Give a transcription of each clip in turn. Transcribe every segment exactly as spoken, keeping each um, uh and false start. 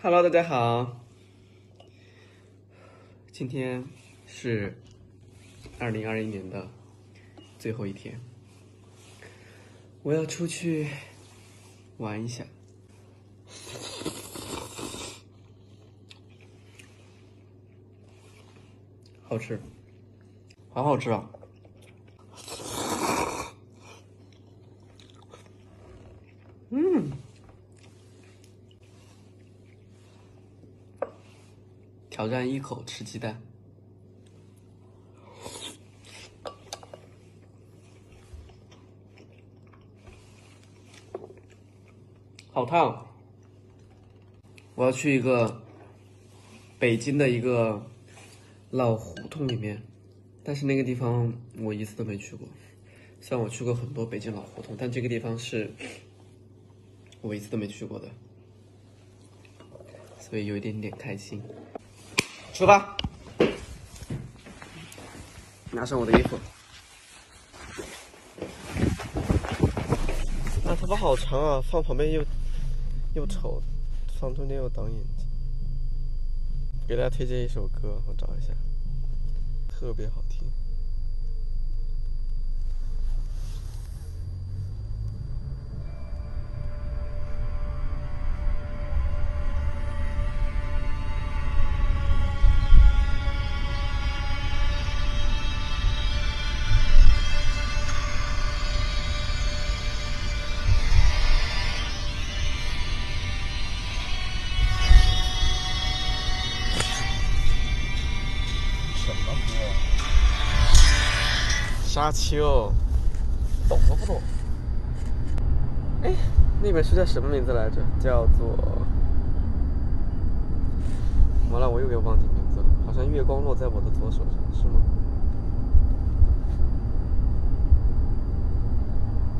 Hello， 大家好，今天是二零二一年的最后一天，我要出去玩一下。好吃，好好吃啊！嗯，挑战一口吃鸡蛋。好烫！我要去一个北京的一个老胡同里面，但是那个地方我一次都没去过。虽然我去过很多北京老胡同，但这个地方是我一次都没去过的，所以有一点点开心。出发！拿上我的衣服。啊，头发好长啊，放旁边又又丑，放中间又挡眼睛。给大家推荐一首歌，我找一下，特别好听。沙丘，懂都不懂。哎，那本书叫什么名字来着？叫做……完了，我又给忘记名字了。好像月光落在我的左手上，是吗？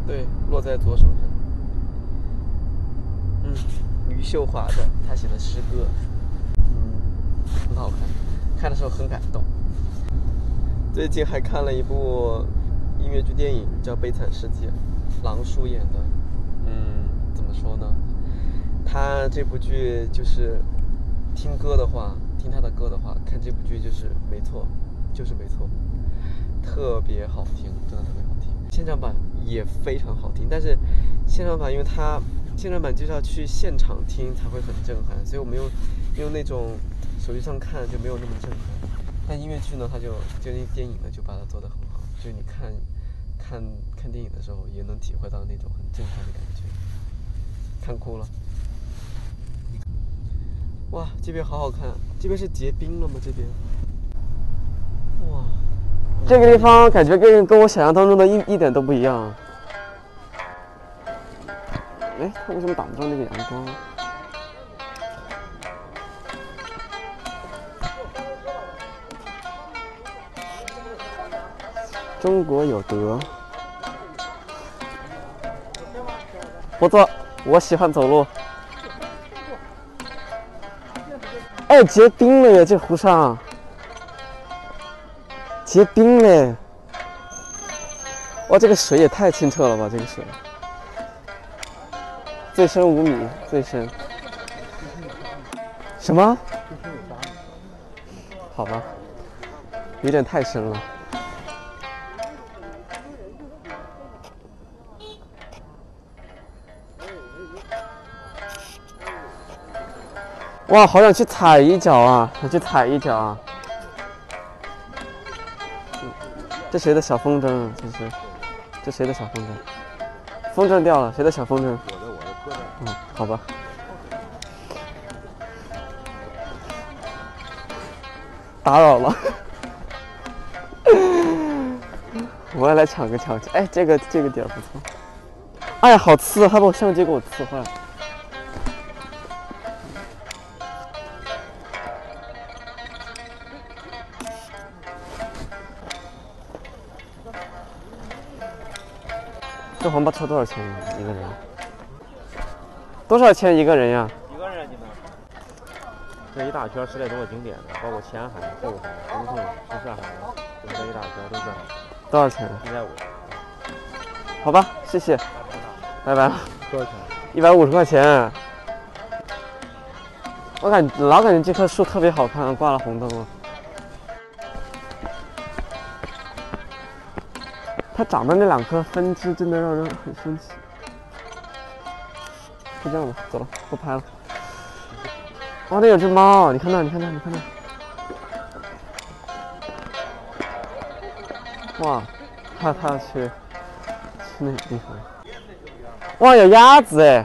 对，落在左手上。嗯，余秀华的，她写的诗歌，嗯，很好看，看的时候很感动。最近还看了一部音乐剧电影，叫《悲惨世界》，狼叔演的。嗯，怎么说呢？他这部剧就是听歌的话，听他的歌的话，看这部剧就是没错，就是没错，特别好听，真的特别好听。现场版也非常好听，但是现场版因为他现场版就是要去现场听才会很震撼，所以我没有用那种手机上看就没有那么震撼。但音乐剧呢，它就就那电影呢，就把它做得很好。就你看，看看电影的时候，也能体会到那种很震撼的感觉，看哭了。哇，这边好好看！这边是结冰了吗？这边？哇，这个地方感觉跟跟我想象当中的一一点都不一样。哎，它为什么挡不住那个阳光？中国有德，不错，我喜欢走路。哎，结冰了耶！这湖上结冰嘞！哇，这个水也太清澈了吧！这个水最深五米，最深。什么？好吧，有点太深了。哇，好想去踩一脚啊！想去踩一脚啊！这谁的小风筝啊？这是，这谁的小风筝？风筝掉了，谁的小风筝？我的，我的，我的。嗯，好吧。打扰了，我要来抢个抢去。哎，这个这个点不错。哎呀，好刺！他把我相机给我刺坏了。这黄包车多少钱一个人？多少钱一个人呀？一个人你们？这一大圈十来多个景点的，包括前海、后海、胡同、什刹海，这一大圈都在。多少钱？一百五。好吧，谢谢。拜拜。多少钱？一百五十块钱。我感老感觉这棵树特别好看，挂了红灯笼。它长的那两棵分支真的让人很生气。就这样吧，走了，不拍了。哇，那有只猫，你看那，你看那，你看那。哇，它它要去去那个地方。哇，有鸭子哎！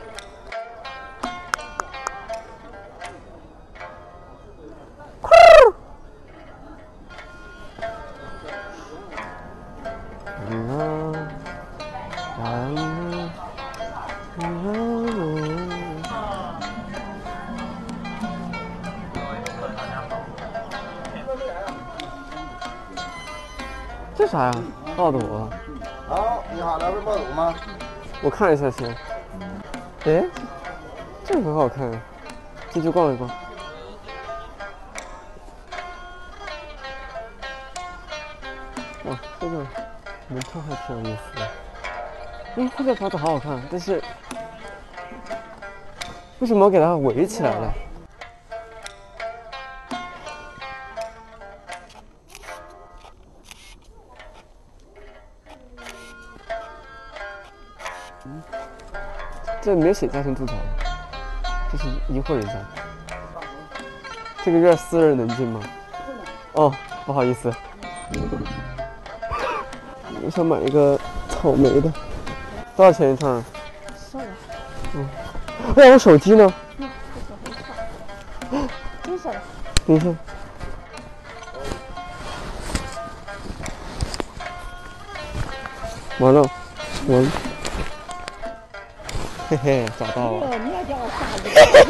这啥呀？爆肚啊！好，你好，来份爆肚吗？我看一下先。哎，这很好看，进去逛一逛。哇，这个门窗还挺有意思的。哎，这个房子好好看，但是为什么我给它围起来了？ 这没有写家庭住宅，这是一户人家。这个院私人能进吗？哦，不好意思，我想买一个草莓的，多少钱一串？算了。嗯。哎，我手机呢？嗯，手机没事。没事。等一下。完了，完了。 嘿嘿，找到了！你要叫我傻子。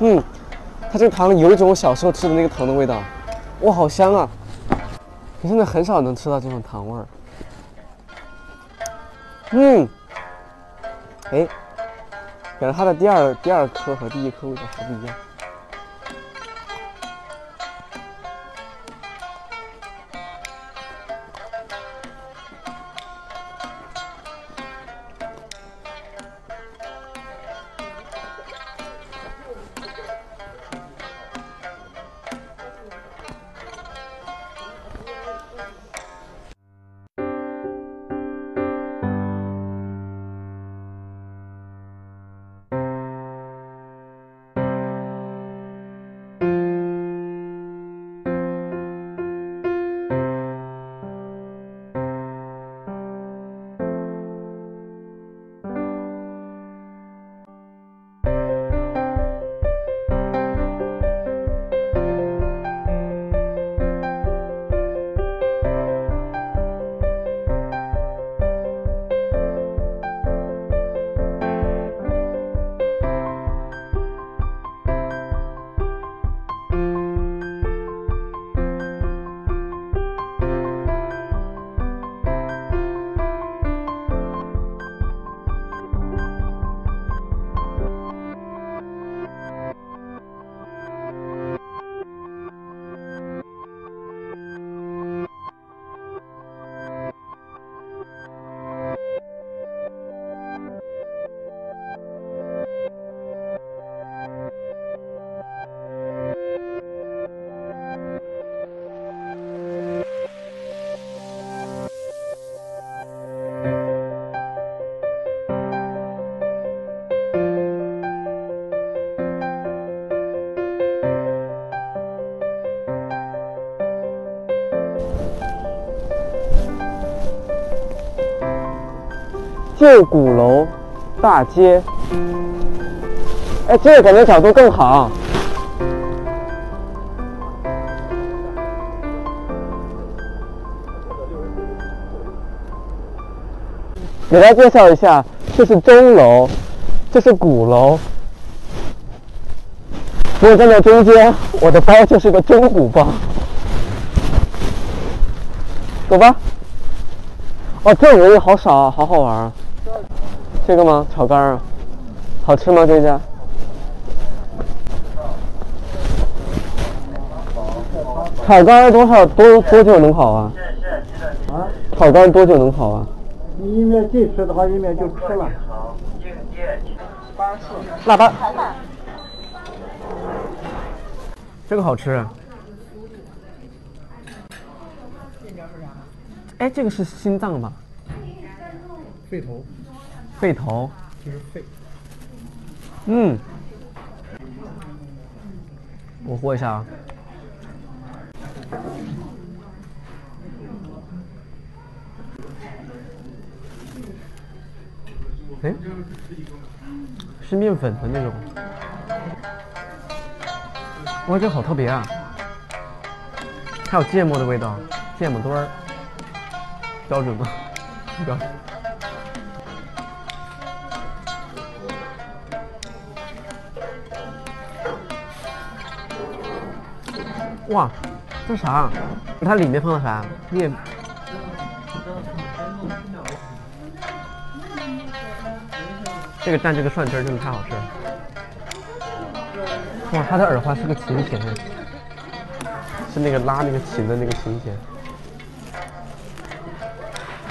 嗯，它这个糖有一种我小时候吃的那个糖的味道，哇，好香啊！你现在很少能吃到这种糖味儿。嗯，哎，感觉它的第二第二颗和第一颗味道还不一样。 旧鼓楼大街，哎，这个感觉角度更好。给大家介绍一下，这是钟楼，这是鼓楼。如果站在中间，我的包就是个钟鼓包。走吧。哦，这种东西好少，好好玩啊。 这个吗？炒肝啊，好吃吗？这家？炒肝多少多多久能好啊？啊？炒肝多久能好啊？你一面进吃的话，一面就吃了。腊八，这个好吃。哎，这个是心脏吧？肺头，肺头，这是肺。嗯，我和一下啊。 哎，是面粉的那种，哇，这好特别啊！还有芥末的味道，芥末墩儿，标准吗？标准。哇，这啥？它里面放的啥？面。 这个蘸这个蒜汁儿真的太好吃了！哇，他的耳环是个琴弦，是那个拉那个琴的那个琴弦，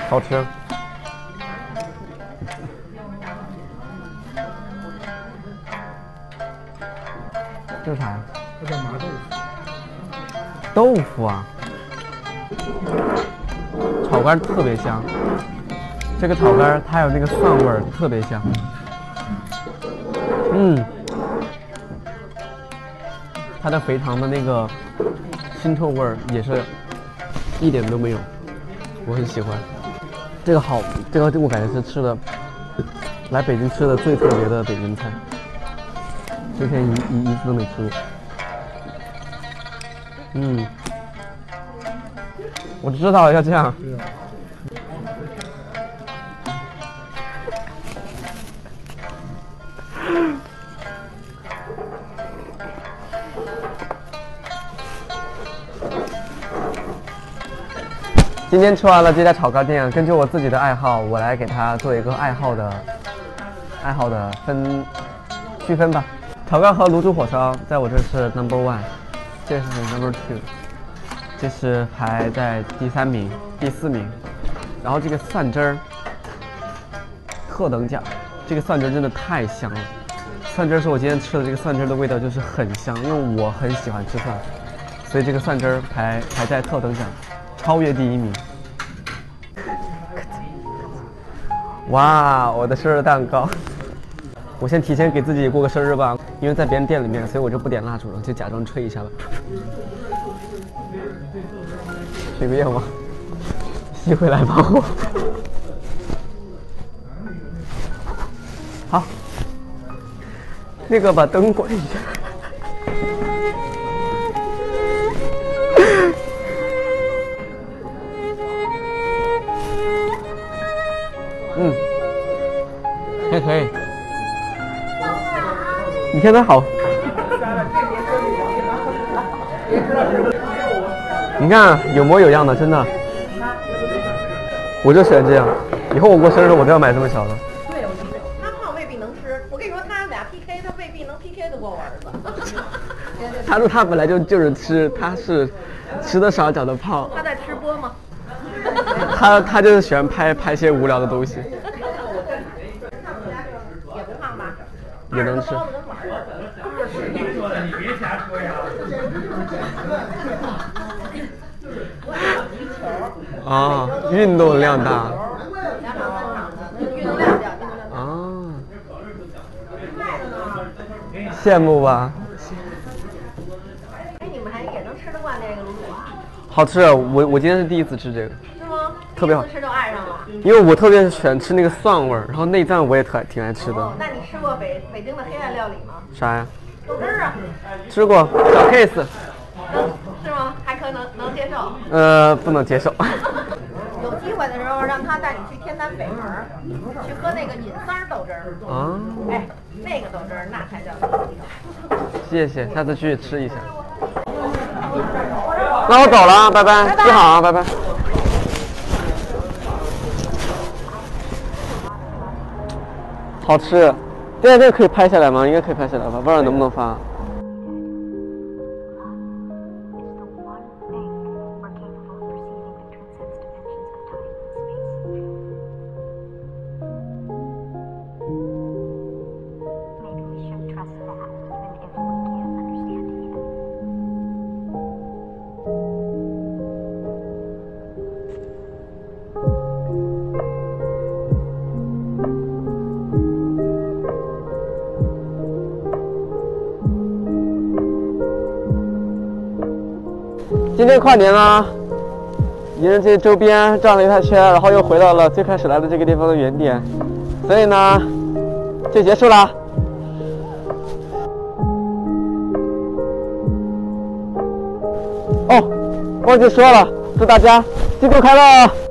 好吃。这是啥呀？这叫麻豆腐。豆腐啊，炒肝特别香。这个炒肝它有那个蒜味儿，特别香。 嗯，它的肥肠的那个腥臭味儿也是一点都没有，我很喜欢。这个好，这个我感觉是吃了来北京吃的最特别的北京菜，之前一一一次都没吃过。嗯，我知道要这样。 今天吃完了这家炒肝店，根据我自己的爱好，我来给它做一个爱好的爱好的分区分吧。炒肝和卤煮火烧在我这是 number one， 这是 number two， 这是排在第三名、第四名。然后这个蒜汁儿特等奖，这个蒜汁真的太香了。蒜汁是我今天吃的，这个蒜汁的味道就是很香，因为我很喜欢吃蒜，所以这个蒜汁排排在特等奖。 超越第一名！哇，我的生日蛋糕！我先提前给自己过个生日吧，因为在别人店里面，所以我就不点蜡烛了，就假装吹一下吧。许个愿望，吸回来吧我。好，那个把灯关一下。 嗯，还可以。你现在好。你看有模有样的，真的。我就喜欢这样。以后我过生日，我都要买这么小的。对，我就他胖未必能吃。我跟你说，他俩 P K， 他未必能 P K 得过我儿子。他说他本来就就是吃，他是吃的少，长得胖。他在吃播吗？ 他他就是喜欢拍拍些无聊的东西。也不胖吧？也能吃。你别瞎说呀！啊，运动量大。啊。羡慕吧？哎，你们还也能吃得惯这个卤煮啊？好吃，我我今天是第一次吃这个。 特别好吃，都爱上了。因为我特别喜欢吃那个蒜味儿，然后内脏我也特挺爱吃的。哦、那你吃过北北京的黑暗料理吗？啥呀？豆汁儿啊。吃过，小 case。是吗？还可能能接受？呃，不能接受。有机会的时候让他带你去天坛北门，去喝那个尹三豆汁儿。啊。哎，那个豆汁儿那才叫地道。谢谢，下次去吃一下。那我走了啊，拜拜，吃好啊，拜拜。 好吃，对，这个可以拍下来吗？应该可以拍下来吧，不知道能不能发。今天跨年啦，沿着这些周边转了一大圈，然后又回到了最开始来的这个地方的原点，所以呢，就结束啦。 哦，忘记说了，祝大家新年快乐！